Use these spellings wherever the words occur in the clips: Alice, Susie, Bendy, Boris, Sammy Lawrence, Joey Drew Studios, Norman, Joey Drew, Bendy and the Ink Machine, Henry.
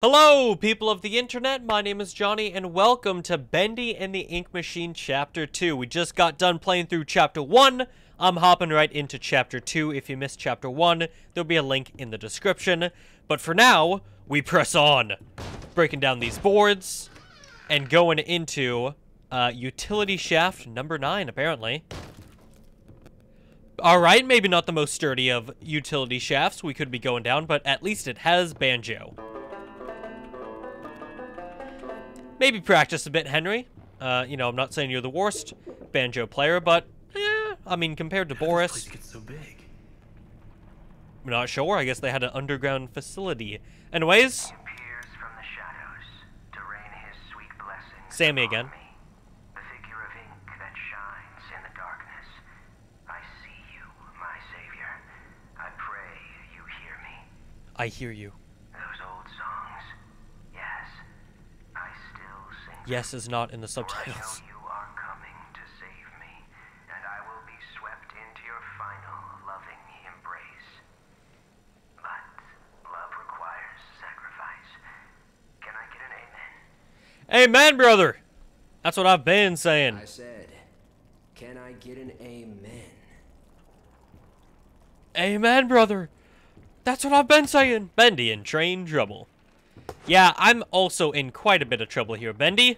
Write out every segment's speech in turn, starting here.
Hello, people of the internet. My name is Johnny, and welcome to Bendy and the Ink Machine Chapter 2. We just got done playing through Chapter 1. I'm hopping right into Chapter 2. If you missed Chapter 1, there'll be a link in the description. But for now, we press on. Breaking down these boards and going into Utility Shaft number 9, apparently. Alright, maybe not the most sturdy of utility shafts we could be going down, but at least it has Banjo. Maybe practice a bit, Henry. You know, I'm not saying you're the worst banjo player, but, yeah, I mean, compared to Boris... How did this place get so big? I'm not sure. I guess they had an underground facility. Anyways... He appears from the shadows to rain his sweet blessings. Sammy again. Me, the figure of ink that shines in the darkness. I see you, my savior. I pray you hear me. I hear you. Yes is not in the subtitles. You are coming to save me, and I will be swept into your final loving embrace. But love requires sacrifice. Can I get an amen? Amen, brother. That's what I've been saying. I said, can I get an amen? Amen, brother. That's what I've been saying. Bendy in train trouble. Yeah, I'm also in quite a bit of trouble here, Bendy.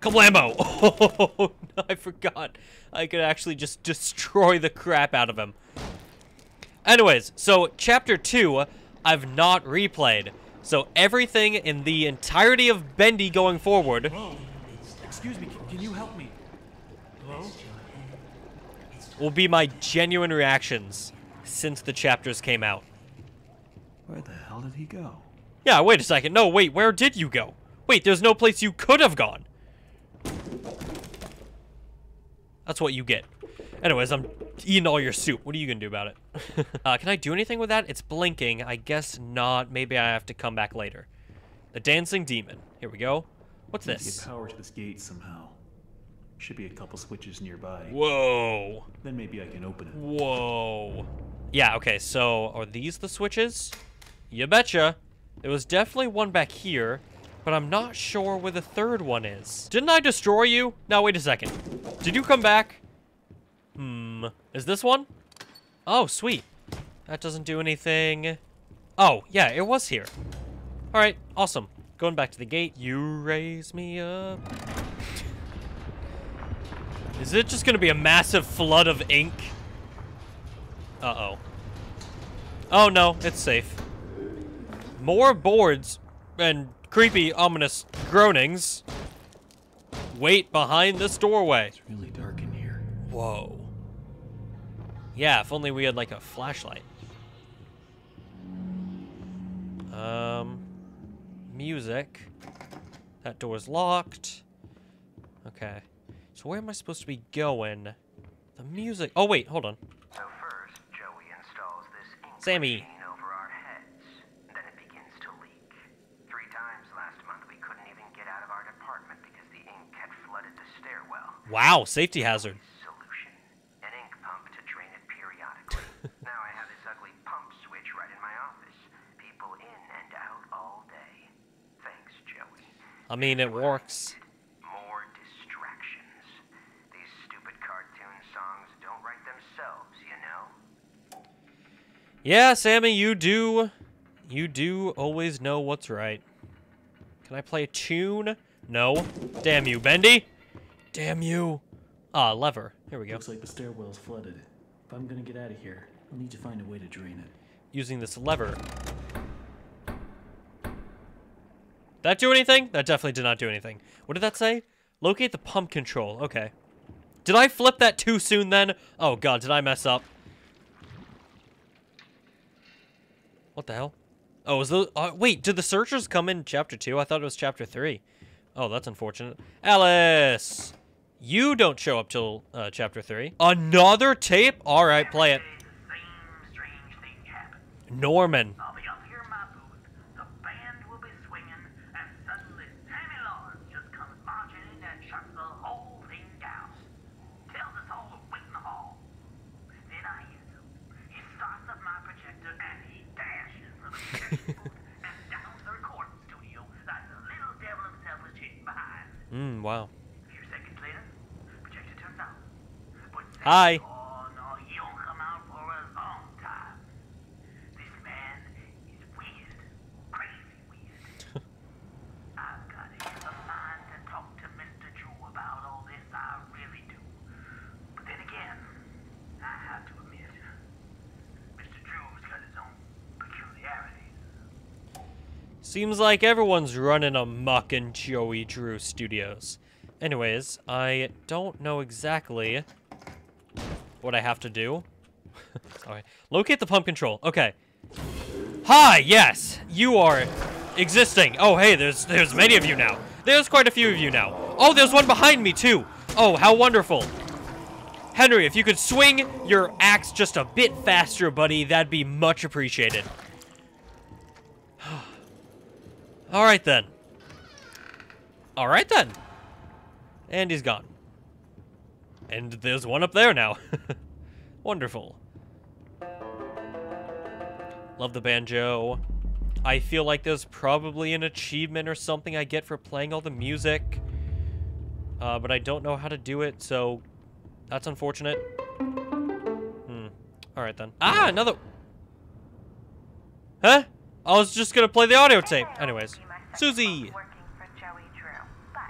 Kablambo! Oh, I forgot. I could actually just destroy the crap out of him. Anyways, so Chapter 2, I've not replayed. So everything in the entirety of Bendy going forward... Hello. Excuse me, can you help me? Hello? ...will be my genuine reactions since the chapters came out. Where the hell did he go? Yeah, wait a second. No, wait, where did you go? Wait, there's no place you could have gone. That's what you get. Anyways, I'm eating all your soup. What are you gonna do about it? Can I do anything with that? It's blinking. I guess not. Maybe I have to come back later. The dancing demon. Here we go. What's this? Get power to this gate somehow. Should be a couple switches nearby. Whoa. Then maybe I can open it. Whoa. Yeah, okay, so are these the switches? You betcha. There was definitely one back here, but I'm not sure where the third one is. Didn't I destroy you? Now, wait a second. Did you come back? Hmm. Is this one? Oh, sweet. That doesn't do anything. Oh, yeah, it was here. All right, awesome. Going back to the gate. You raise me up. Is it just going to be a massive flood of ink? Uh-oh. Oh, no, it's safe. More boards and creepy, ominous groanings. Wait behind this doorway. It's really dark in here. Whoa. Yeah, if only we had like a flashlight. Music. That door's locked. Okay. So where am I supposed to be going? The music. Oh wait, hold on. So first, Joey installs this ink Sammy. Wow, safety hazard. Solution. An ink pump to drain it periodically. Now I have this ugly pump switch right in my office. People in and out all day. Thanks, Joey. I mean, it works. More distractions. These stupid cartoon songs don't write themselves, you know? Yeah, Sammy, you do. You do always know what's right. Can I play a tune? No. Damn you, Bendy. Damn you. Ah, lever. Here we go. Looks like the stairwell's flooded. If I'm gonna get out of here, I'll need to find a way to drain it. Using this lever. That do anything? That definitely did not do anything. What did that say? Locate the pump control. Okay. Did I flip that too soon then? Oh god, did I mess up? What the hell? Oh, is the... wait, did the searchers come in Chapter 2? I thought it was Chapter 3. Oh, that's unfortunate. Alice! You don't show up till Chapter 3. Another tape? All right, play it. Norman. I'll be up here in my booth. The band will be swinging, and suddenly Sammy Lawrence just comes marching in and shuts the whole thing down. Tells us all to wait in the hall. Then I hear him. He starts up my projector, and he dashes the and downs the recorder. Wow. A few seconds later, projector turned on. Hi. Oh no, you'll come out for a long time. This man is weird. Crazy weird. I've got a heap of mind to talk to Mr. Drew about all this, I really do. But then again, I have to admit, Mr. Drew's got his own peculiarities. Seems like everyone's running amok in Joey Drew Studios. Anyways, I don't know exactly what I have to do. Sorry. Locate the pump control. Okay. Hi, yes. You are existing. Oh, hey, there's many of you now. There's quite a few of you now. Oh, there's one behind me, too. Oh, how wonderful. Henry, if you could swing your axe just a bit faster, buddy, that'd be much appreciated. Alright then. Alright then. And he's gone. And there's one up there now. Wonderful. Love the banjo. I feel like there's probably an achievement or something I get for playing all the music. But I don't know how to do it, so that's unfortunate. Alright then. Ah, another... Huh? I was just gonna play the audio tape. Anyways, Susie. Working for Joey Drew, but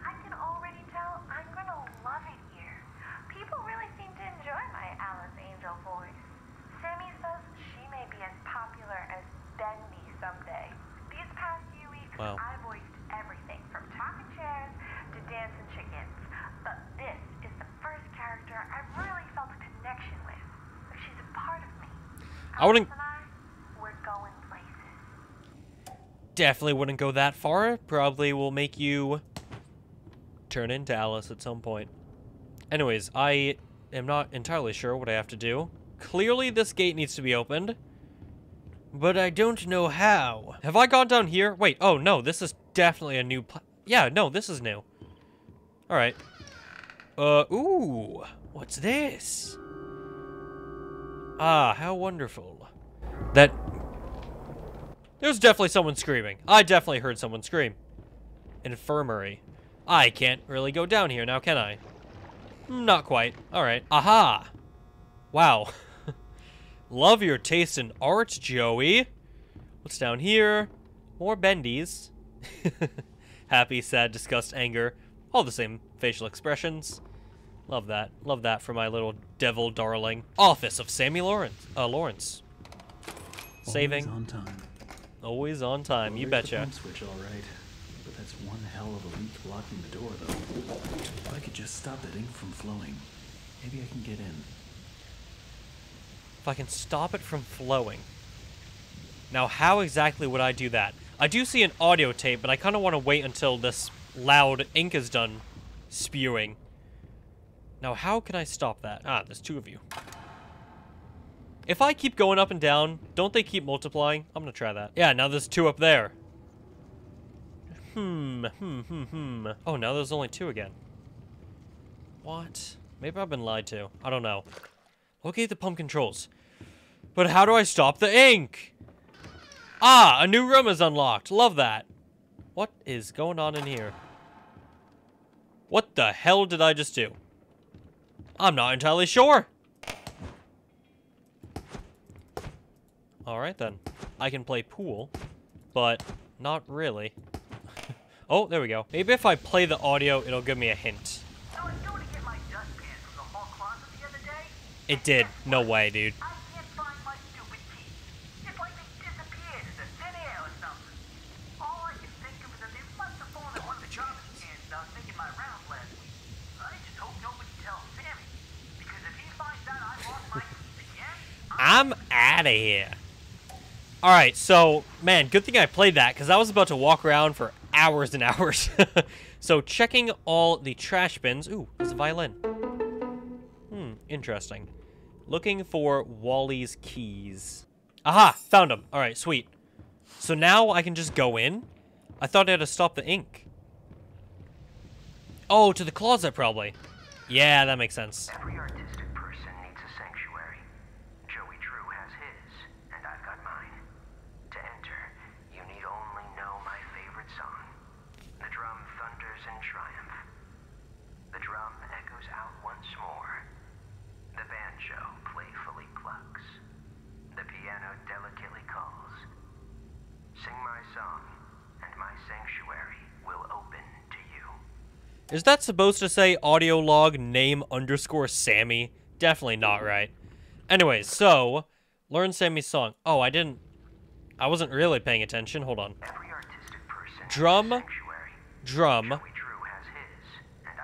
I can already tell I'm gonna love it here. People really seem to enjoy my Alice Angel voice. Sammy says she may be as popular as Bendy someday. These past few weeks, wow. I voiced everything from talking chairs to dancing chickens, but this is the first character I've really felt a connection with. She's a part of me. I wouldn't. Definitely wouldn't go that far. Probably will make you turn into Alice at some point. Anyways, I am not entirely sure what I have to do. Clearly, this gate needs to be opened. But I don't know how. Have I gone down here? Wait, oh no, this is definitely a new... Yeah, no, this is new. Alright. Ooh. What's this? Ah, how wonderful. That... There's definitely someone screaming. I definitely heard someone scream. Infirmary. I can't really go down here now, can I? Not quite. All right. Aha. Wow. Love your taste in art, Joey. What's down here? More bendies. Happy, sad, disgust, anger. All the same facial expressions. Love that. Love that for my little devil darling. Office of Sammy Lawrence. Saving. Always on time. Always on time, you betcha. Switch, all right. But that's one hell of a leak blocking the door, though. If I could just stop that ink from flowing, maybe I can get in. If I can stop it from flowing. Now, how exactly would I do that? I do see an audio tape, but I kind of want to wait until this loud ink is done spewing. Now, how can I stop that? Ah, there's two of you. If I keep going up and down, don't they keep multiplying? I'm gonna try that. Yeah, now there's two up there. Oh, now there's only two again. What? Maybe I've been lied to. I don't know. Locate the pump controls. But how do I stop the ink? Ah, a new room is unlocked. Love that. What is going on in here? What the hell did I just do? I'm not entirely sure. Alright then. I can play pool, but not really. Oh, there we go. Maybe if I play the audio, it'll give me a hint. So it's going to get my dustpan from the hall closet the other day. It did. No way, dude. I can't find my stupid teeth. It's like they disappeared into thin air or something. All I can think of is that they must have fallen at one of the garbage cans I was making my round last week. I just hope nobody tells Sammy, because if he finds out I lost my teeth again, I'm out of here. Alright, so, man, good thing I played that, because I was about to walk around for hours and hours. So, checking all the trash bins. Ooh, there's a violin. Interesting. Looking for Wally's keys. Aha, found them. Alright, sweet. So now I can just go in? I thought I had to stop the ink. Oh, to the closet, probably. Yeah, that makes sense. Thunder laughs in triumph. The drum echoes out once more. The banjo playfully clucks. The piano delicately calls. Sing my song, and my sanctuary will open to you. Is that supposed to say audio log name _ Sammy? Definitely not right. Anyways, so, learn Sammy's song. Oh, I wasn't really paying attention. Hold on. Every artistic person drum,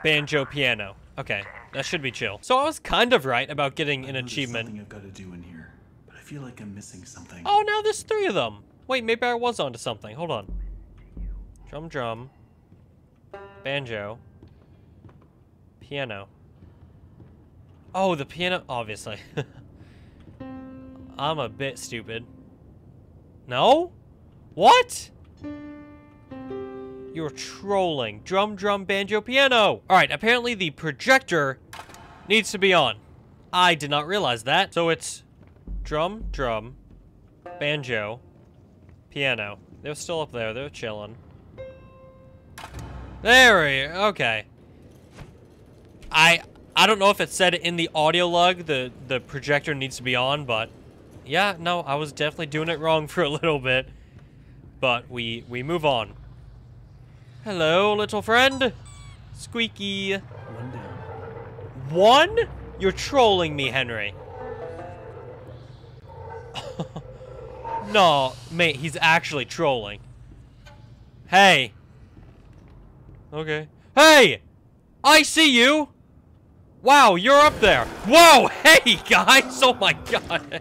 banjo, piano. Okay, that should be chill. So I was kind of right about getting an achievement. Something I've got to do in here, but I feel like I'm missing something. Oh, now there's 3 of them. Wait, maybe I was onto something. Hold on. Drum, banjo, piano. Oh, the piano, obviously. I'm a bit stupid. No? What? You're trolling. Drum, banjo, piano. All right, apparently the projector needs to be on. I did not realize that. So it's drum, banjo, piano. They're still up there. They're chilling. There we are. Okay. I don't know if it said in the audio log the projector needs to be on, but yeah, no, I was definitely doing it wrong for a little bit. But we move on. Hello, little friend. Squeaky. One? You're trolling me, Henry. No, mate, he's actually trolling. Hey. Okay. Hey! I see you! Wow, you're up there. Whoa, hey, guys. Oh, my God.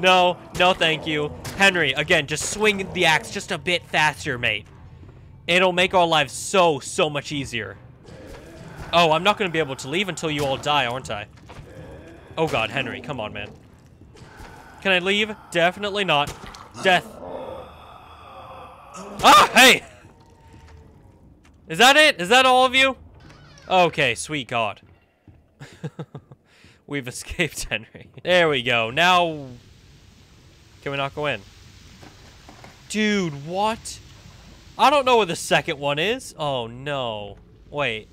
No, thank you. Henry, again, just swing the axe just a bit faster, mate. It'll make our lives so much easier. Oh, I'm not going to be able to leave until you all die, aren't I? Oh, God, Henry, come on, man. Can I leave? Definitely not. Death. Ah, hey. Is that it? Is that all of you? Okay, sweet God. We've escaped, Henry. There we go. Now, can we not go in? Dude, what? I don't know where the second one is. Oh no. Wait.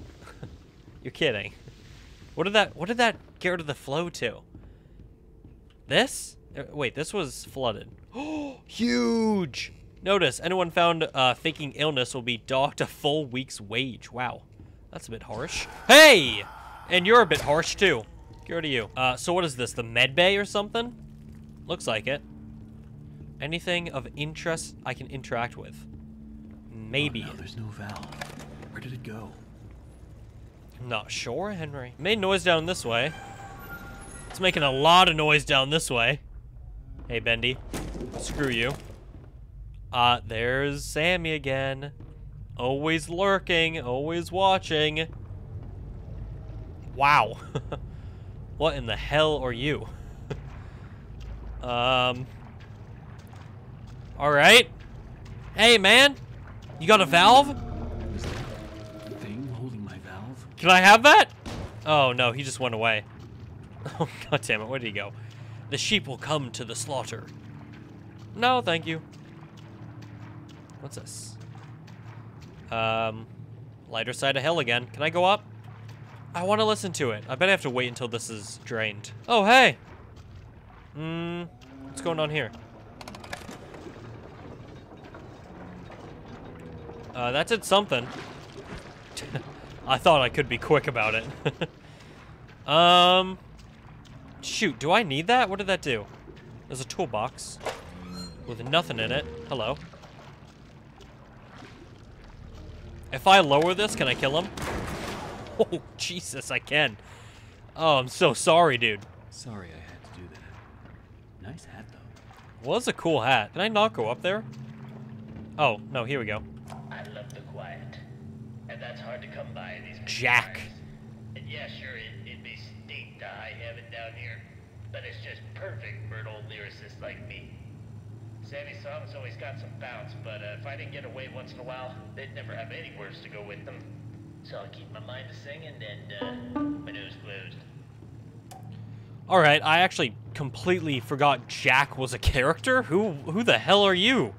You're kidding. What did that get rid of the flow to? This? Wait, this was flooded. Oh, huge. Notice anyone found faking illness will be docked a full week's wage. Wow. That's a bit harsh. Hey! And you're a bit harsh, too. Get rid of you. So what is this? The med bay or something? Looks like it. Anything of interest I can interact with? Maybe. Oh, no, there's no valve. Where did it go? I'm not sure, Henry. Made noise down this way. It's making a lot of noise down this way. Hey, Bendy. Screw you. There's Sammy again. Always lurking. Always watching. Wow. What in the hell are you? All right. Hey, man. You got a valve? Is that thing holding my valve? Can I have that? Oh, no. He just went away. Oh, God damn it. Where did he go? The sheep will come to the slaughter. No, thank you. What's this? Lighter side of hell again. Can I go up? I want to listen to it. I bet I have to wait until this is drained. Oh, hey. What's going on here? That did something. I thought I could be quick about it. Shoot, do I need that? What did that do? There's a toolbox with nothing in it. Hello. If I lower this, can I kill him? Oh, Jesus, I can. Oh, I'm so sorry, dude. Sorry I had to do that. Nice hat, though. Was a cool hat. Can I not go up there? Oh, no, here we go. I love the quiet, and that's hard to come by these Jack. And yeah, sure, it'd be steep to high heaven down here, but it's just perfect for an old lyricist like me. Sammy's songs always got some bounce, but if I didn't get away once in a while, they'd never have any words to go with them. So I'll keep my mind to singing and my nose closed. All right, I actually completely forgot Jack was a character. Who the hell are you?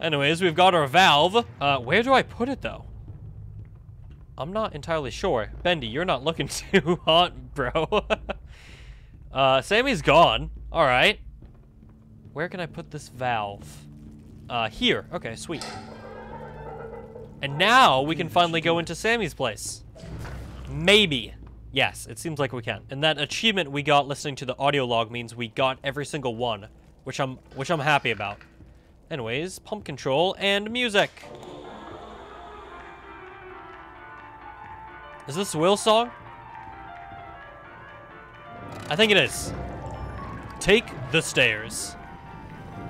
Anyways, we've got our valve. Where do I put it though? I'm not entirely sure. Bendy, you're not looking too hot, bro. Sammy's gone. All right. Where can I put this valve? Here. Okay, sweet. And now we can finally go into Sammy's place. Maybe. Yes, it seems like we can. And that achievement we got listening to the audio log means we got every single one, which I'm happy about. Anyways, pump control and music. Is this Will's song? I think it is. Take the stairs.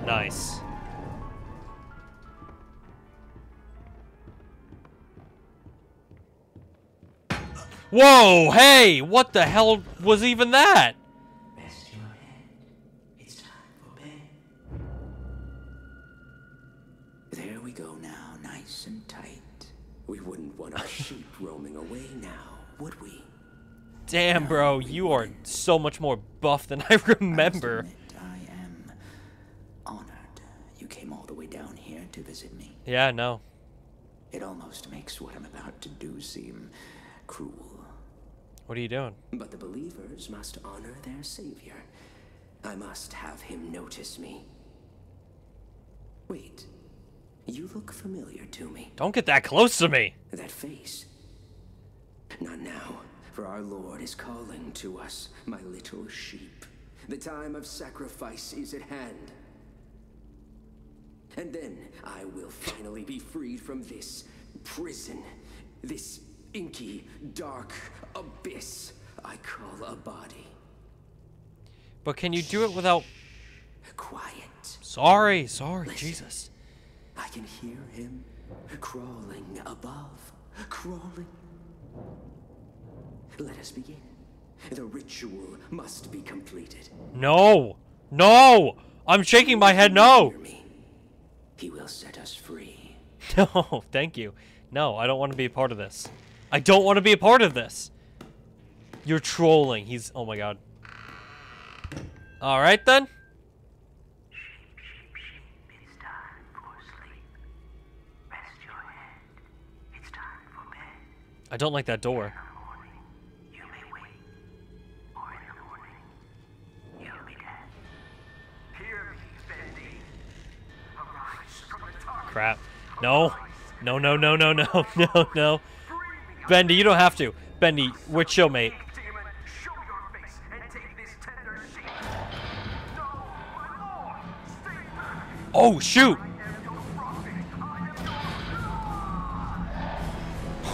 Nice. Whoa, hey, what the hell was even that? Rest your head. It's time for bed. There we go now, nice and tight. We wouldn't want our sheep roaming away now, would we? Damn, bro, you are so much more buff than I remember. I am honored you came all the way down here to visit me. Yeah, I know. It almost makes what I'm about to do seem cruel. What are you doing? But the believers must honor their savior. I must have him notice me. Wait, you look familiar to me. Don't get that close to me. That face. Not now, for our Lord is calling to us, my little sheep. The time of sacrifice is at hand. And then I will finally be freed from this prison, this inky, dark abyss I call a body. But can you do it without... Quiet. Sorry, listen. Jesus. I can hear him crawling above, crawling. Let us begin. The ritual must be completed. No, no, I'm shaking my head no. He will set us free. No, thank you. No, I don't want to be a part of this. I don't want to be a part of this. You're trolling. He's... Oh, my God. All right, then. Sheep, it's time for sleep. Rest your head. It's time for bed. I don't like that door. In the morning, you may wake. Or in the morning, you'll be dead. Hear me, Bendy. Arise from the dark. Crap. No. No, no, no, no, no, no, no. Bendy, you don't have to. Bendy, we're chill, mate. Oh, shoot!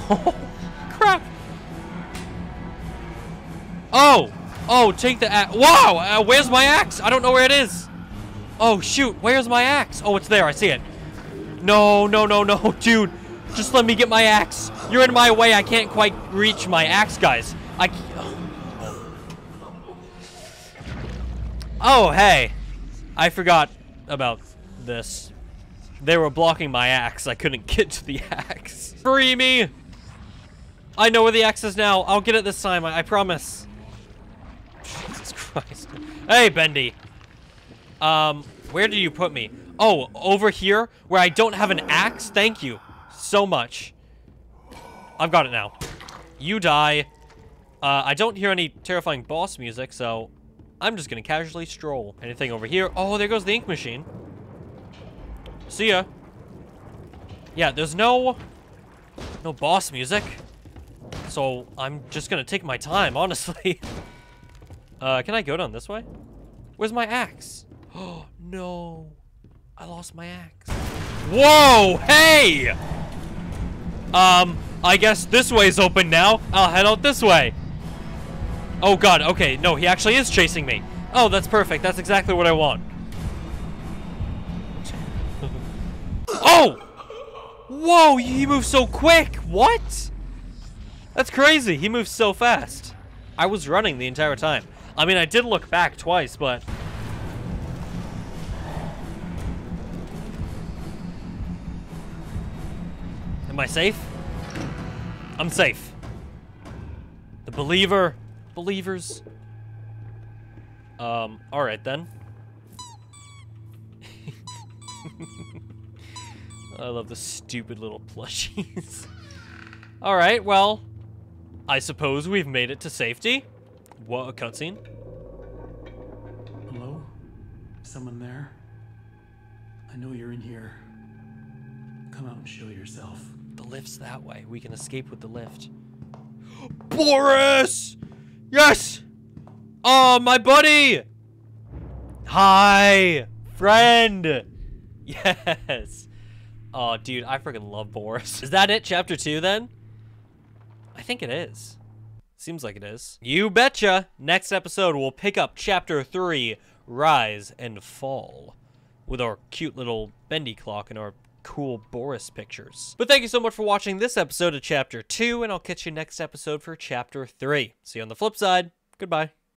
Oh, crap! Oh! Oh, take the axe. Wow! Where's my axe? I don't know where it is. Oh, shoot. Where's my axe? Oh, it's there. I see it. No, no, no, no, dude. Just let me get my axe. You're in my way. I can't quite reach my axe, guys. Oh, hey. I forgot about this. They were blocking my axe. I couldn't get to the axe. Free me. I know where the axe is now. I'll get it this time. I promise. Jesus Christ. Hey, Bendy. Where did you put me? Oh, over here where I don't have an axe? Thank you so much. I've got it now. You die. I don't hear any terrifying boss music, so I'm just gonna casually stroll. Anything over here? Oh, there goes the ink machine. See ya. Yeah, there's no boss music, so I'm just gonna take my time, honestly. Can I go down this way? Where's my axe? Oh, no. I lost my axe. Whoa, hey! I guess this way's open now. I'll head out this way. Oh, God, okay. No, he actually is chasing me. Oh, that's perfect. That's exactly what I want. Oh! Whoa, he moves so quick. What? That's crazy. He moves so fast. I was running the entire time. I mean, I did look back twice, but... Am I safe? I'm safe. The believers. All right then. I love the stupid little plushies. All right, well, I suppose we've made it to safety. What a cutscene. Hello? Someone there? I know you're in here. Come out and show yourself. The lift's that way. We can escape with the lift. Boris! Yes! Oh, my buddy! Hi! Friend! Yes! Oh, dude, I freaking love Boris. Is that it, chapter 2, then? I think it is. Seems like it is. You betcha! Next episode, we'll pick up chapter 3, Rise and Fall, with our cute little Bendy clock and our cool Boris pictures. But thank you so much for watching this episode of chapter 2, and I'll catch you next episode for chapter 3. See you on the flip side. Goodbye.